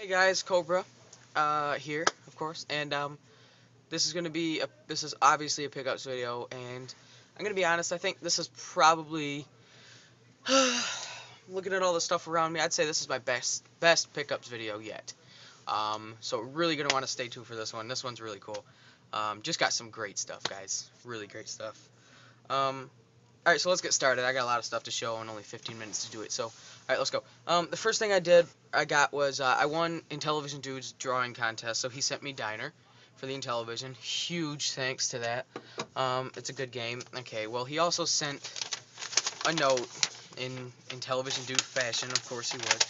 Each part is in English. Hey guys, Cobra here, of course, and this is obviously a pickups video, and I'm gonna be honest. I think this is probably looking at all the stuff around me. I'd say this is my best pickups video yet. So really gonna want to stay tuned for this one. This one's really cool. Just got some great stuff, guys. Really great stuff. All right, so let's get started. I got a lot of stuff to show and only 15 minutes to do it, so all right, let's go. The first thing I won Intellivision Dude's drawing contest, so he sent me Diner for the Intellivision. Huge thanks to that. It's a good game. Okay, well, he also sent a note in Intellivision Dude fashion. Of course he would.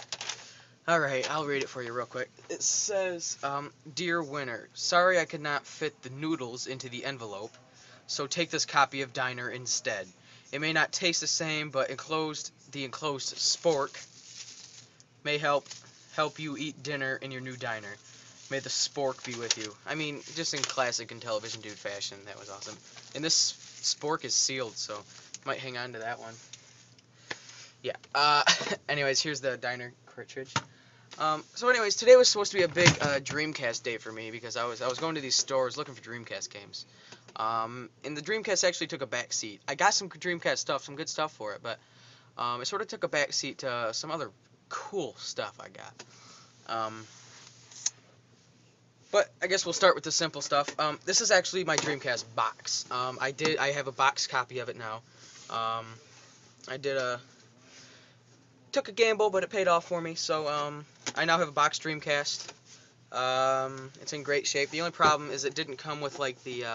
All right, I'll read it for you real quick. It says, "Dear winner, sorry I could not fit the noodles into the envelope, so take this copy of Diner instead. It may not taste the same, but the enclosed spork may help you eat dinner in your new diner. May the spork be with you." I mean, just in classic Intellivision Dude fashion, that was awesome. And this spork is sealed, so might hang on to that one. Yeah. Anyways, here's the Diner cartridge. So anyways, today was supposed to be a big Dreamcast day for me because I was going to these stores looking for Dreamcast games. And the Dreamcast actually took a back seat. I got some Dreamcast stuff, some good stuff for it, but it sort of took a back seat to some other cool stuff I got. But I guess we'll start with the simple stuff. This is actually my Dreamcast box. I have a box copy of it now. Took a gamble, but it paid off for me, so I now have a box Dreamcast. It's in great shape. The only problem is it didn't come with like the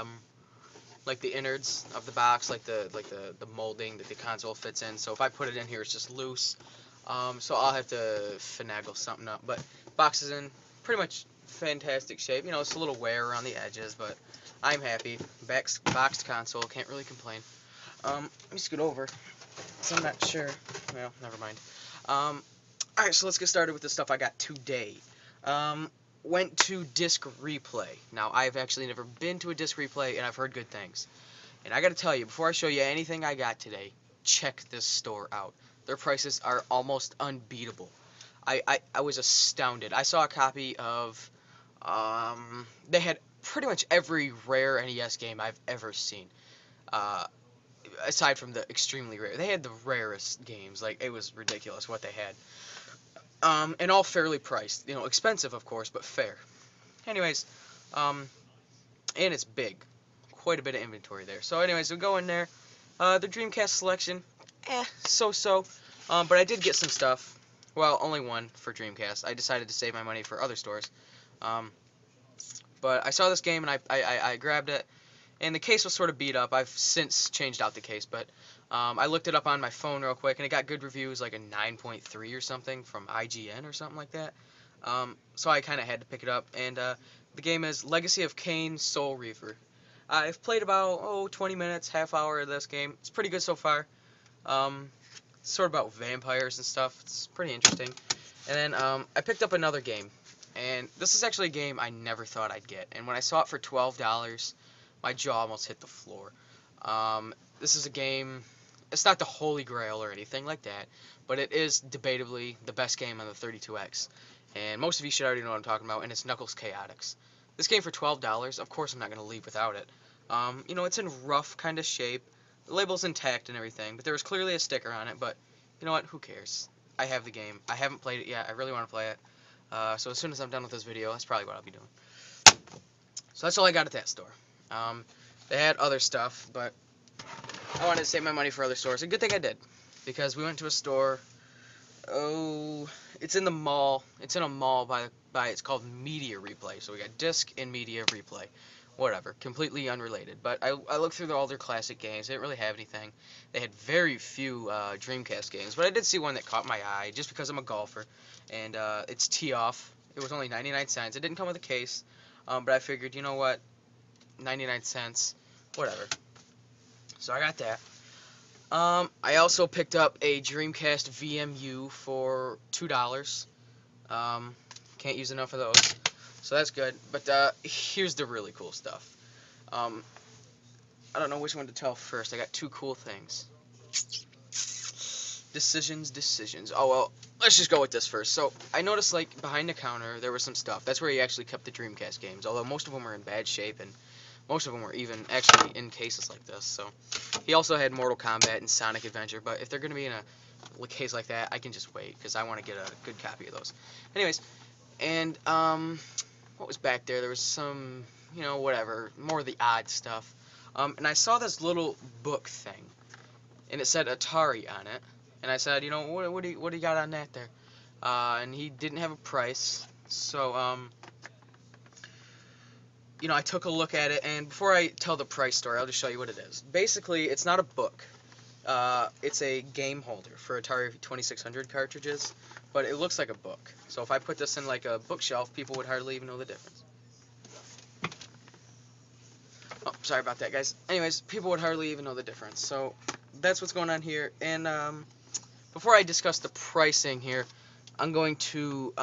innards of the box, like the molding that the console fits in. So if I put it in here, it's just loose. So I'll have to finagle something up. But box is in pretty much fantastic shape. You know, it's a little wear around the edges, but I'm happy. Boxed console, can't really complain. Let me scoot over. So I'm not sure. Well, never mind. All right, so let's get started with the stuff I got today. Went to Disc Replay. Now, I've actually never been to a Disc Replay, and I've heard good things. And I gotta tell you, before I show you anything I got today, check this store out. Their prices are almost unbeatable. I was astounded. I saw a copy of... they had pretty much every rare NES game I've ever seen. Aside from the extremely rare. They had the rarest games. Like, it was ridiculous what they had. And all fairly priced, you know, expensive of course, but fair. Anyways, and it's big, quite a bit of inventory there. So anyways, we go in there. The Dreamcast selection, so-so, but I did get some stuff. Well, only one for Dreamcast. I decided to save my money for other stores. But I saw this game and I grabbed it. And the case was sort of beat up. I've since changed out the case, but I looked it up on my phone real quick, and it got good reviews, like a 9.3 or something from IGN or something like that. So I kind of had to pick it up, and the game is Legacy of Kane Soul Reaver. I've played about 20 minutes, half hour of this game. It's pretty good so far. It's sort of about vampires and stuff. It's pretty interesting. And then I picked up another game, and this is actually a game I never thought I'd get. And when I saw it for $12. My jaw almost hit the floor. This is a game, it's not the holy grail or anything like that, but it is debatably the best game on the 32X. And most of you should already know what I'm talking about, and it's Knuckles Chaotix. This game for $12, of course I'm not going to leave without it. You know, it's in rough kind of shape. The label's intact and everything, but there was clearly a sticker on it, but you know what, who cares? I have the game. I haven't played it yet, I really want to play it. So as soon as I'm done with this video, that's probably what I'll be doing. So that's all I got at that store. They had other stuff, but I wanted to save my money for other stores. A good thing I did, because we went to a store. It's in the mall. It's in a mall by it's called Media Replay. So we got Disc and Media Replay, whatever, completely unrelated. But I looked through all their classic games. They didn't really have anything. They had very few Dreamcast games, but I did see one that caught my eye just because I'm a golfer, and it's Tee Off. It was only 99 cents. It didn't come with a case, but I figured, you know what? 99 cents, whatever. So I got that. I also picked up a Dreamcast VMU for $2. Can't use enough of those, so that's good. But here's the really cool stuff. I don't know which one to tell first. I got two cool things. Decisions. Oh well, let's just go with this first. So, I noticed, like, behind the counter, there was some stuff. That's where he actually kept the Dreamcast games, although most of them were in bad shape, and most of them were even actually in cases like this. So, he also had Mortal Kombat and Sonic Adventure, but if they're going to be in a case like that, I can just wait, because I want to get a good copy of those. Anyways, and, what was back there? There was some, you know, whatever, more of the odd stuff. And I saw this little book thing, and it said Atari on it. And I said, you know, what do you got on that there? And he didn't have a price, so, you know, I took a look at it, and before I tell the price story, I'll just show you what it is. Basically, it's not a book. It's a game holder for Atari 2600 cartridges, but it looks like a book. So if I put this in, like, a bookshelf, people would hardly even know the difference. Oh, sorry about that, guys. Anyways, people would hardly even know the difference, so that's what's going on here. And before I discuss the pricing here, I'm going to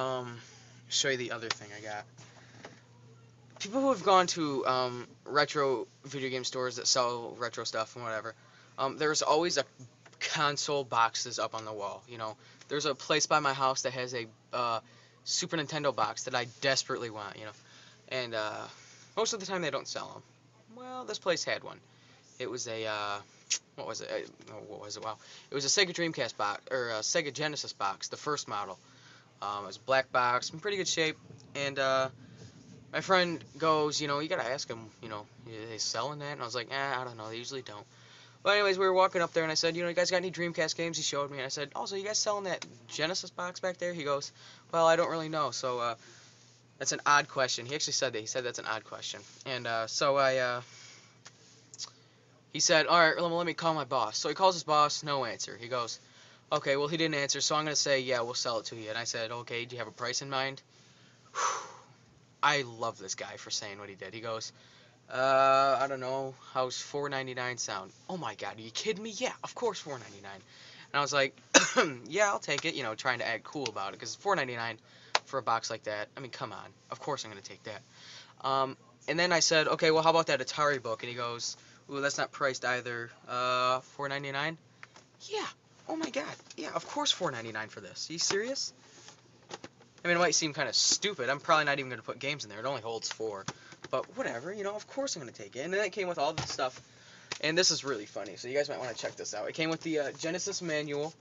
show you the other thing I got. People who have gone to retro video game stores that sell retro stuff and whatever, there's always a console boxes up on the wall, you know. There's a place by my house that has a Super Nintendo box that I desperately want, you know. And most of the time they don't sell them. Well, this place had one. It was a, wow. It was a Sega Dreamcast box, or a Sega Genesis box, the first model. It was a black box, in pretty good shape, and my friend goes, you know, you gotta ask him, you know, are they selling that? And I was like, I don't know, they usually don't. But anyways, we were walking up there, and I said, you know, you guys got any Dreamcast games? He showed me, and I said, also, you guys selling that Genesis box back there? He goes, well, I don't really know, so, that's an odd question. He actually said that. He said that's an odd question. And so I, he said, all right, let me call my boss. So he calls his boss, no answer. He goes, okay, well, he didn't answer, so I'm going to say, yeah, we'll sell it to you. And I said, okay, do you have a price in mind? Whew. I love this guy for saying what he did. He goes, I don't know, how's $4.99 sound? Oh, my God, are you kidding me? Yeah, of course $4.99. And I was like, yeah, I'll take it, you know, trying to act cool about it, because $4.99 for a box like that, I mean, come on. Of course I'm going to take that. And then I said, okay, well, how about that Atari book? And he goes, ooh, that's not priced either. $4.99? Yeah. Oh, my God. Yeah, of course $4.99 for this. Are you serious? I mean, it might seem kind of stupid. I'm probably not even going to put games in there. It only holds 4. But whatever, you know, of course I'm going to take it. And then it came with all the stuff. And this is really funny, so you guys might want to check this out. It came with the Genesis manual,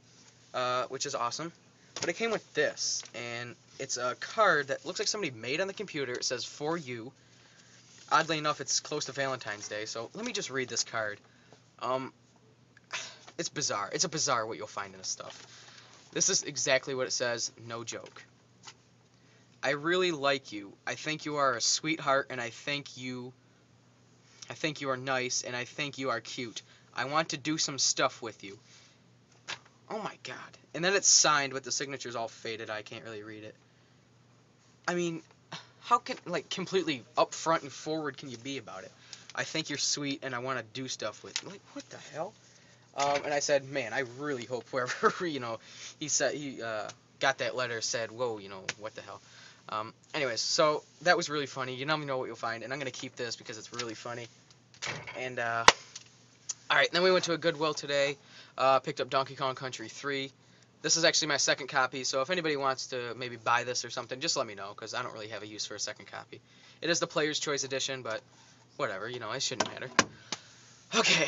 which is awesome. But it came with this, and it's a card that looks like somebody made on the computer. It says, for you. Oddly enough, it's close to Valentine's Day, so let me just read this card. It's bizarre. It's a bizarre what you'll find in this stuff. This is exactly what it says, no joke. I really like you. I think you are a sweetheart, and I think you are nice, and I think you are cute. I want to do some stuff with you. Oh my God. And then it's signed, but the signature's all faded. I can't really read it. I mean, how can, like, completely up front and forward can you be about it? I think you're sweet, and I want to do stuff with you. Like, what the hell? And I said, man, I really hope whoever, you know, he said, he got that letter said, whoa, you know, what the hell? Anyways, so that was really funny. You never know what you'll find, and I'm going to keep this because it's really funny. And, all right, then we went to a Goodwill today, picked up Donkey Kong Country 3. This is actually my second copy, so if anybody wants to maybe buy this or something, just let me know, because I don't really have a use for a second copy. It is the Player's Choice Edition, but whatever, you know, it shouldn't matter. Okay,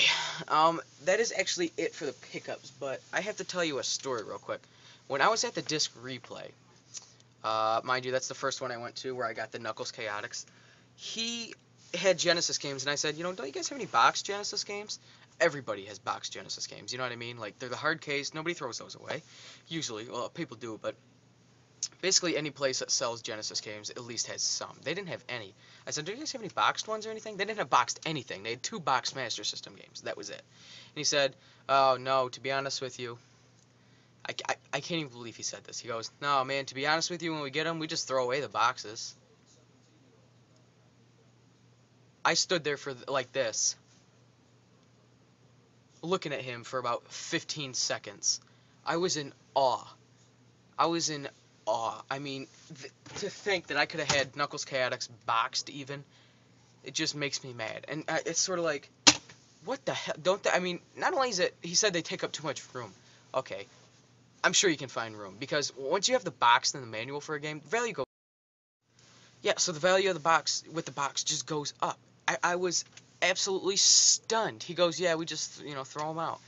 that is actually it for the pickups, but I have to tell you a story real quick. When I was at the Disc Replay, mind you, that's the first one I went to where I got the Knuckles Chaotix. He had Genesis games, and I said, you know, don't you guys have any box Genesis games? Everybody has box Genesis games, you know what I mean? Like, they're the hard case, nobody throws those away. Usually, well, people do, but basically any place that sells Genesis games at least has some. They didn't have any. I said, do you guys have any boxed ones or anything? They didn't have boxed anything. They had 2 boxed Master System games, that was it. And he said, oh, no, to be honest with you, I can't even believe he said this. He goes, no, man, to be honest with you, when we get them, we just throw away the boxes. I stood there for, like this, looking at him for about 15 seconds. I was in awe. I was in awe. I mean, to think that I could have had Knuckles Chaotix boxed even, it just makes me mad. And it's sort of like, what the hell? Don't they, I mean, not only is it, he said they take up too much room. Okay, I'm sure you can find room, because once you have the box and the manual for a game, the value goes up. Yeah, so the value of the box with the box just goes up. I was absolutely stunned. He goes, yeah, we just, you know, throw them out.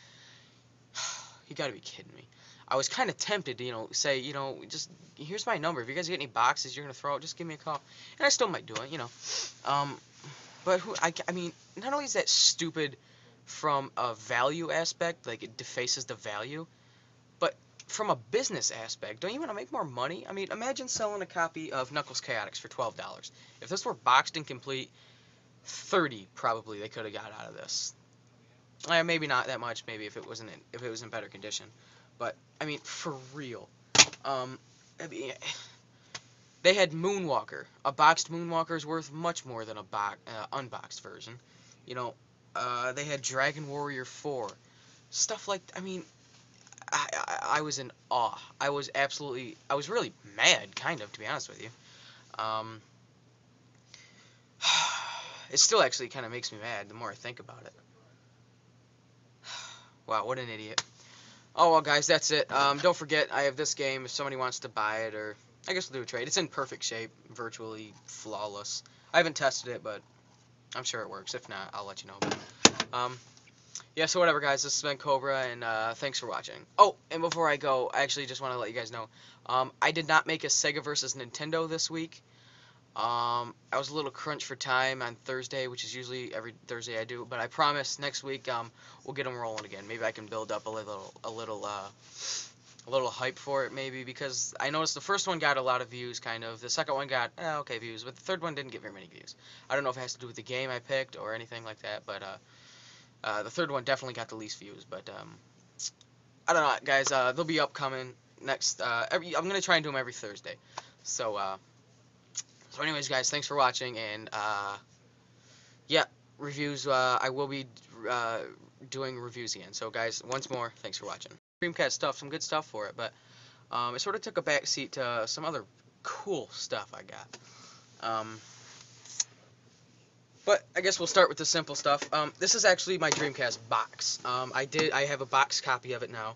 You gotta be kidding me. I was kind of tempted to, you know, say, you know, just, here's my number. If you guys get any boxes you're gonna throw out, just give me a call. And I still might do it, you know. But who, I mean, not only is that stupid from a value aspect, like it defaces the value, but from a business aspect, don't you want to make more money? I mean, imagine selling a copy of Knuckles Chaotix for $12. If this were boxed and complete, $30 probably they could have got out of this. Maybe not that much. Maybe if it wasn't in, if it was in better condition. But I mean, for real, I mean, they had Moonwalker. A boxed Moonwalker is worth much more than a unboxed version. You know, they had Dragon Warrior 4, stuff like. I mean, I was in awe. I was absolutely. I was really mad, kind of, to be honest with you. It still actually kind of makes me mad the more I think about it. Wow, what an idiot. Oh, well, guys, that's it. Don't forget, I have this game if somebody wants to buy it, or I guess we'll do a trade. It's in perfect shape, virtually flawless. I haven't tested it, but I'm sure it works. If not, I'll let you know. But, yeah, so whatever, guys. This has been Cobra, and thanks for watching. Oh, and before I go, I actually just want to let you guys know, I did not make a Sega versus Nintendo this week. I was a little crunched for time on Thursday, which is usually every Thursday I do, but I promise next week, we'll get them rolling again. Maybe I can build up a little hype for it, maybe, because I noticed the first one got a lot of views, kind of. The second one got, okay, views, but the third one didn't get very many views. I don't know if it has to do with the game I picked or anything like that, but, the third one definitely got the least views, but, I don't know, guys, they'll be upcoming next, I'm gonna try and do them every Thursday, so, So anyways, guys, thanks for watching, and, yeah, reviews, I will be, doing reviews again. So, guys, once more, thanks for watching. Dreamcast stuff, some good stuff for it, but, it sort of took a backseat to some other cool stuff I got. But I guess we'll start with the simple stuff. This is actually my Dreamcast box. I have a box copy of it now.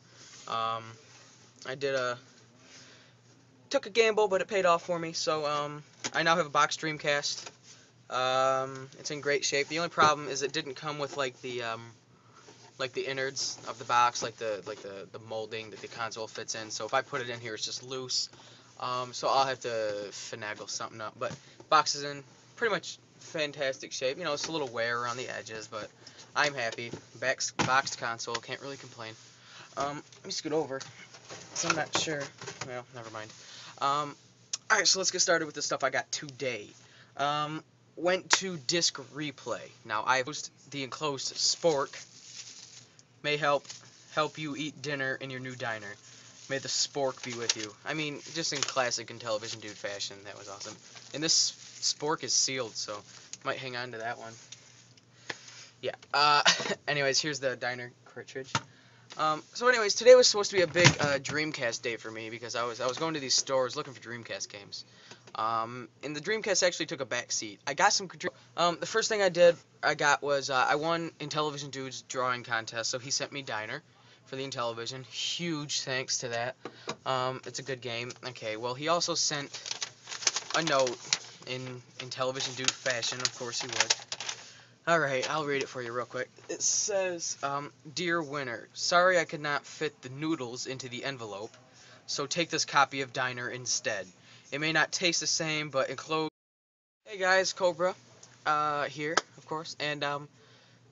Took a gamble, but it paid off for me, so, I now have a box Dreamcast. It's in great shape. The only problem is it didn't come with, like, the innards of the box, like the molding that the console fits in, so if I put it in here, it's just loose, so I'll have to finagle something up, but box is in pretty much fantastic shape. You know, it's a little wear around the edges, but I'm happy. Boxed console, can't really complain. Let me scoot over, so I'm not sure. Well, never mind. Alright, so let's get started with the stuff I got today. Went to Disc Replay. Now, I used the enclosed spork. May help you eat dinner in your new diner. May the spork be with you. I mean, just in classic Intellivision Dude fashion, that was awesome. And this spork is sealed, so might hang on to that one. Yeah, anyways, here's the diner cartridge. So anyways, today was supposed to be a big Dreamcast day for me, because I was going to these stores looking for Dreamcast games. And the Dreamcast actually took a back seat. I got some... the first thing I got was, I won Intellivision Dude's drawing contest, so he sent me Diner for the Intellivision. Huge thanks to that. It's a good game. Okay, well, he also sent a note in Intellivision Dude fashion, of course he would. Alright, I'll read it for you real quick. It says, Dear Winner, sorry I could not fit the noodles into the envelope, so take this copy of Diner instead. It may not taste the same, but enclosed... Hey guys, Cobra, here, of course, and,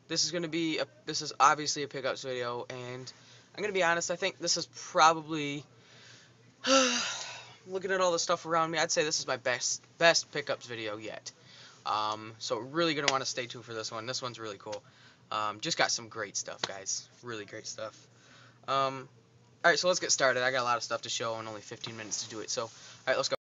this is obviously a pickups video, and I'm gonna be honest, I think this is probably, looking at all the stuff around me, I'd say this is my best pickups video yet. So really going to want to stay tuned for this one. This one's really cool. Just got some great stuff, guys. Really great stuff. Alright, so let's get started. I got a lot of stuff to show and only 15 minutes to do it. So, alright, let's go.